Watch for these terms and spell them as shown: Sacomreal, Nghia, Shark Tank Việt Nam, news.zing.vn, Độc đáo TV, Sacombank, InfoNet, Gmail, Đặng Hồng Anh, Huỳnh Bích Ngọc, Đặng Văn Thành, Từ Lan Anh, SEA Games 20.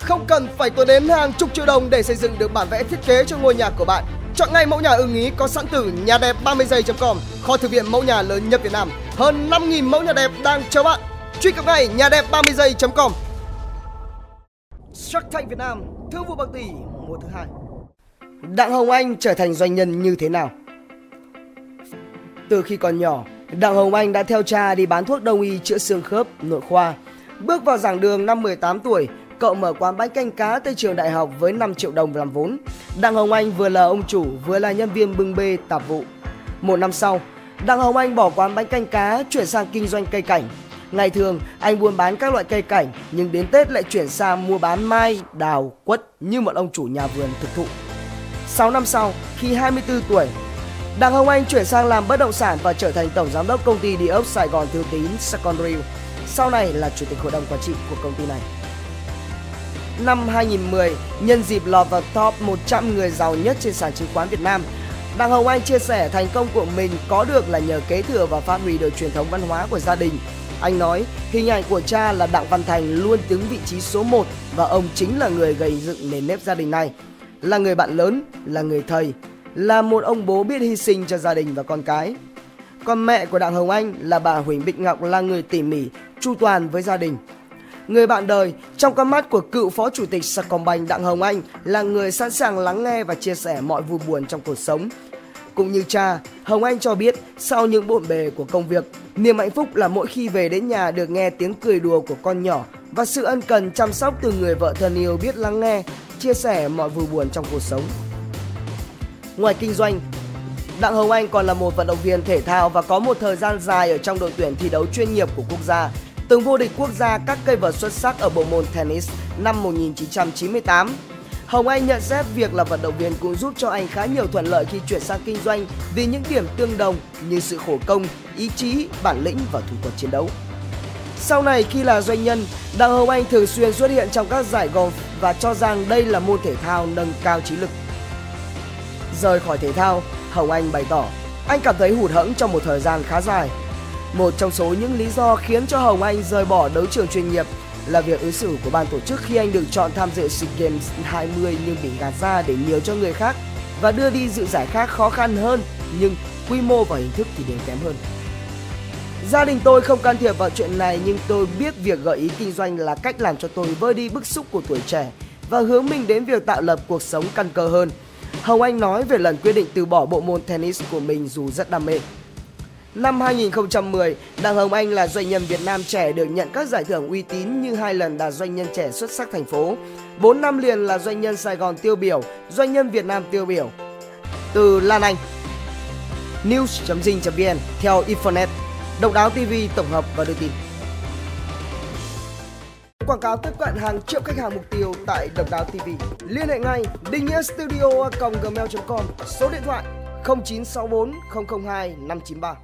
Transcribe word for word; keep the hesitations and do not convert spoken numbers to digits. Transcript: Không cần phải tốn đến hàng chục triệu đồng để xây dựng được bản vẽ thiết kế cho ngôi nhà của bạn. Chọn ngay mẫu nhà ưng ý có sẵn từ nhà đẹp ba mươi giây chấm com, kho thư viện mẫu nhà lớn nhất Việt Nam. Hơn năm nghìn mẫu nhà đẹp đang chờ bạn. Truy cập ngay nhà đẹp ba mươi giây chấm com. Shark Tank Việt Nam, thương vụ bạc tỷ mùa thứ hai. Đặng Hồng Anh trở thành doanh nhân như thế nào? Từ khi còn nhỏ, Đặng Hồng Anh đã theo cha đi bán thuốc đông y chữa xương khớp, nội khoa. Bước vào giảng đường năm mười tám tuổi, cậu mở quán bánh canh cá tới trường đại học với năm triệu đồng làm vốn. Đặng Hồng Anh vừa là ông chủ vừa là nhân viên bưng bê tạp vụ. Một năm sau, Đặng Hồng Anh bỏ quán bánh canh cá chuyển sang kinh doanh cây cảnh. Ngày thường, anh buôn bán các loại cây cảnh, nhưng đến Tết lại chuyển sang mua bán mai, đào, quất như một ông chủ nhà vườn thực thụ. sáu năm sau, khi hai mươi tư tuổi, Đặng Hồng Anh chuyển sang làm bất động sản và trở thành tổng giám đốc công ty địa ốc Sài Gòn Thương Tín Sacomreal, sau này là chủ tịch hội đồng quản trị của công ty này. Năm hai nghìn không trăm mười, nhân dịp lọt vào top một trăm người giàu nhất trên sàn chứng khoán Việt Nam, Đặng Hồng Anh chia sẻ thành công của mình có được là nhờ kế thừa và phát huy được truyền thống văn hóa của gia đình. Anh nói, hình ảnh của cha là Đặng Văn Thành luôn đứng vị trí số một và ông chính là người gây dựng nền nếp gia đình này. Là người bạn lớn, là người thầy, là một ông bố biết hy sinh cho gia đình và con cái. Còn mẹ của Đặng Hồng Anh là bà Huỳnh Bích Ngọc là người tỉ mỉ, chu toàn với gia đình. Người bạn đời trong con mắt của cựu phó chủ tịch Sacombank Đặng Hồng Anh là người sẵn sàng lắng nghe và chia sẻ mọi vui buồn trong cuộc sống. Cũng như cha, Hồng Anh cho biết sau những bộn bề của công việc, niềm hạnh phúc là mỗi khi về đến nhà được nghe tiếng cười đùa của con nhỏ và sự ân cần chăm sóc từ người vợ thân yêu biết lắng nghe, chia sẻ mọi vui buồn trong cuộc sống. Ngoài kinh doanh, Đặng Hồng Anh còn là một vận động viên thể thao và có một thời gian dài ở trong đội tuyển thi đấu chuyên nghiệp của quốc gia, từng vô địch quốc gia các cây vợt xuất sắc ở bộ môn tennis năm một nghìn chín trăm chín mươi tám. Hồng Anh nhận xét việc là vận động viên cũng giúp cho anh khá nhiều thuận lợi khi chuyển sang kinh doanh vì những điểm tương đồng như sự khổ công, ý chí, bản lĩnh và thủ thuật chiến đấu. Sau này khi là doanh nhân, Đặng Hồng Anh thường xuyên xuất hiện trong các giải golf và cho rằng đây là môn thể thao nâng cao trí lực. Rời khỏi thể thao, Hồng Anh bày tỏ, anh cảm thấy hụt hẫng trong một thời gian khá dài. Một trong số những lý do khiến cho Hồng Anh rời bỏ đấu trường chuyên nghiệp là việc ứng xử của ban tổ chức khi anh được chọn tham dự SEA Games hai mươi nhưng bị gạt ra để nhường cho người khác và đưa đi dự giải khác khó khăn hơn nhưng quy mô và hình thức thì đều kém hơn. Gia đình tôi không can thiệp vào chuyện này nhưng tôi biết việc gợi ý kinh doanh là cách làm cho tôi vơi đi bức xúc của tuổi trẻ và hướng mình đến việc tạo lập cuộc sống căn cơ hơn. Hồng Anh nói về lần quyết định từ bỏ bộ môn tennis của mình dù rất đam mê. Năm hai nghìn không trăm mười, Đặng Hồng Anh là doanh nhân Việt Nam trẻ được nhận các giải thưởng uy tín như hai lần là doanh nhân trẻ xuất sắc thành phố, bốn năm liền là doanh nhân Sài Gòn tiêu biểu, doanh nhân Việt Nam tiêu biểu. Từ Lan Anh, news chấm zing chấm vn theo InfoNet, Độc đáo ti vi tổng hợp và đưa tin. Quảng cáo tiếp cận hàng triệu khách hàng mục tiêu tại Độc đáo ti vi. Liên hệ ngay đinh nghĩa studio a còng gmail chấm com, số điện thoại không chín sáu bốn không không hai năm chín ba.